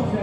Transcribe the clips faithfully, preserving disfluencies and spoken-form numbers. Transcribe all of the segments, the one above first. Glória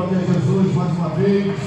a Deus, mais uma vez.